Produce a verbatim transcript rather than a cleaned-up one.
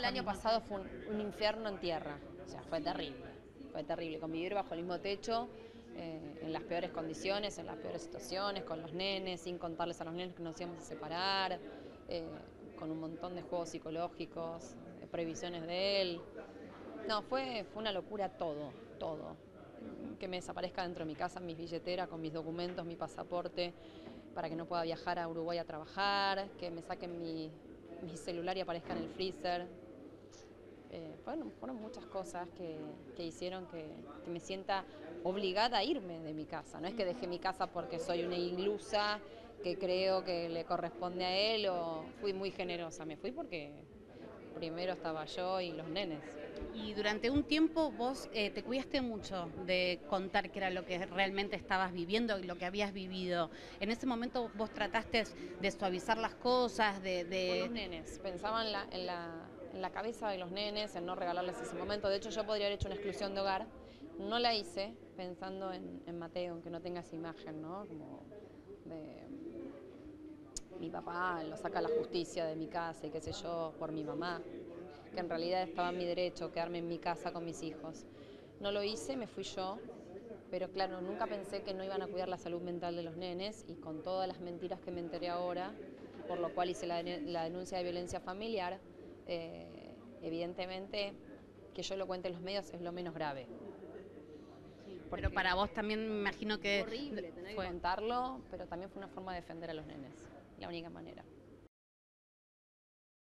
el año pasado fue un, un infierno en tierra, o sea, fue terrible, fue terrible, convivir bajo el mismo techo, eh, en las peores condiciones, en las peores situaciones, con los nenes, sin contarles a los nenes que nos íbamos a separar, eh, con un montón de juegos psicológicos, eh, previsiones de él. No, fue, fue una locura todo, todo. Que me desaparezca dentro de mi casa, mis billeteras, con mis documentos, mi pasaporte, para que no pueda viajar a Uruguay a trabajar, que me saquen mi, mi celular y aparezca en el freezer. Eh, fueron, fueron muchas cosas que, que hicieron que, que me sienta obligada a irme de mi casa. No es que dejé mi casa porque soy una ilusa que creo que le corresponde a él, o fui muy generosa, me fui porque primero estaba yo y los nenes. Y durante un tiempo vos eh, te cuidaste mucho de contar qué era lo que realmente estabas viviendo y lo que habías vivido. En ese momento vos trataste de suavizar las cosas, de... de... Con los nenes, pensaba en la, en, la, en la cabeza de los nenes, en no regalarles ese momento. De hecho, yo podría haber hecho una exclusión de hogar, no la hice pensando en, en Mateo, aunque no tenga esa imagen, ¿no? Como de... Mi papá lo saca a la justicia de mi casa y qué sé yo, por mi mamá, que en realidad estaba en mi derecho quedarme en mi casa con mis hijos. No lo hice, me fui yo, pero claro, nunca pensé que no iban a cuidar la salud mental de los nenes, y con todas las mentiras que me enteré ahora, por lo cual hice la, la denuncia de violencia familiar, eh, evidentemente que yo lo cuente en los medios es lo menos grave. Porque pero para vos también me imagino que... Horrible tener que contarlo, pero también fue una forma de defender a los nenes. La única manera.